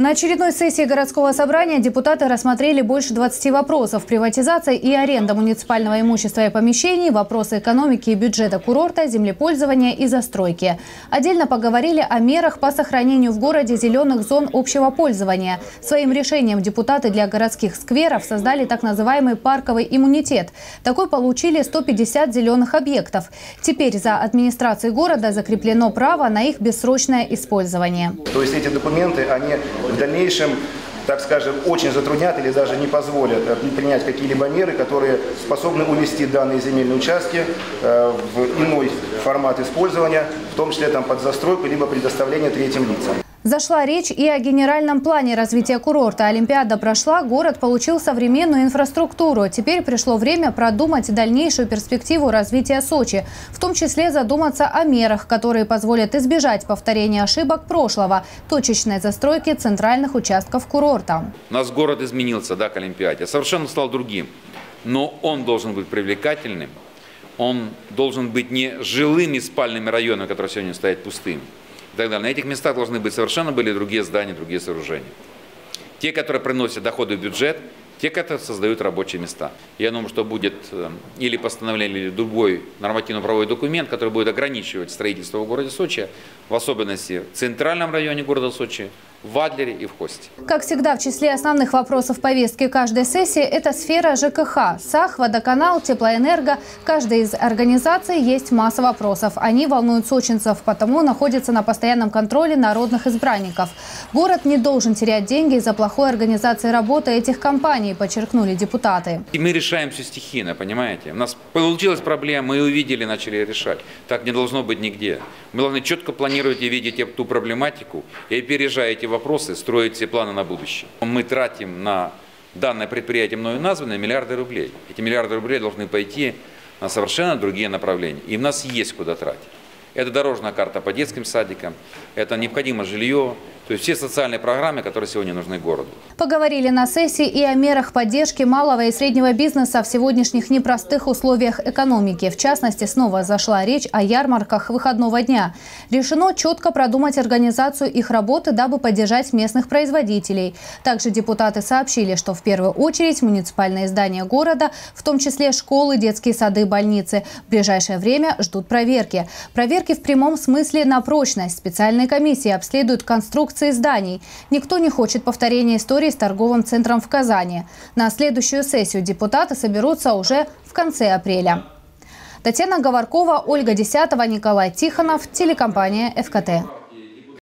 На очередной сессии городского собрания депутаты рассмотрели больше 20 вопросов: приватизация и аренда муниципального имущества и помещений, вопросы экономики и бюджета курорта, землепользования и застройки. Отдельно поговорили о мерах по сохранению в городе зеленых зон общего пользования. Своим решением депутаты для городских скверов создали так называемый парковый иммунитет. Такой получили 150 зеленых объектов. Теперь за администрацией города закреплено право на их бессрочное использование. То есть эти документы, они в дальнейшем, так скажем, очень затруднят или даже не позволят принять какие-либо меры, которые способны увести данные земельные участки в иной формат использования, в том числе там под застройку, либо предоставление третьим лицам. Зашла речь и о генеральном плане развития курорта. Олимпиада прошла, город получил современную инфраструктуру. Теперь пришло время продумать дальнейшую перспективу развития Сочи. В том числе задуматься о мерах, которые позволят избежать повторения ошибок прошлого, точечной застройки центральных участков курорта. У нас город изменился, да, к Олимпиаде. Совершенно стал другим. Но он должен быть привлекательным. Он должен быть не жилыми спальными районами, которые сегодня стоят пустыми. И так далее. На этих местах должны быть совершенно были другие здания, другие сооружения. Те, которые приносят доходы в бюджет, те, которые создают рабочие места. Я думаю, что будет или постановление, или другой нормативно-правовой документ, который будет ограничивать строительство в городе Сочи, в особенности в центральном районе города Сочи, в Адлере и в Хосте. Как всегда, в числе основных вопросов повестки каждой сессии – это сфера ЖКХ. САХ, водоканал, теплоэнерго. Каждой из организаций есть масса вопросов. Они волнуют сочинцев, потому находятся на постоянном контроле народных избранников. Город не должен терять деньги из-за плохой организации работы этих компаний, подчеркнули депутаты. И мы решаем все стихийно, понимаете? У нас получилась проблема, мы увидели, начали решать. Так не должно быть нигде. Мы должны четко планировать и видеть ту проблематику, и опережая эти вопросы, строить все планы на будущее. Мы тратим на данное предприятие, мною названное, миллиарды рублей. Эти миллиарды рублей должны пойти на совершенно другие направления. И у нас есть куда тратить. Это дорожная карта по детским садикам, это необходимо жилье, то есть все социальные программы, которые сегодня нужны городу. Поговорили на сессии и о мерах поддержки малого и среднего бизнеса в сегодняшних непростых условиях экономики. В частности, снова зашла речь о ярмарках выходного дня. Решено четко продумать организацию их работы, дабы поддержать местных производителей. Также депутаты сообщили, что в первую очередь муниципальные здания города, в том числе школы, детские сады, больницы, в ближайшее время ждут проверки. Проверки в прямом смысле на прочность. Специальные комиссии обследуют конструкции зданий. Никто не хочет повторения истории с торговым центром в Казани. На следующую сессию депутаты соберутся уже в конце апреля. Татьяна Говоркова, Ольга Десятова, Николай Тихонов, телекомпания «Эфкате».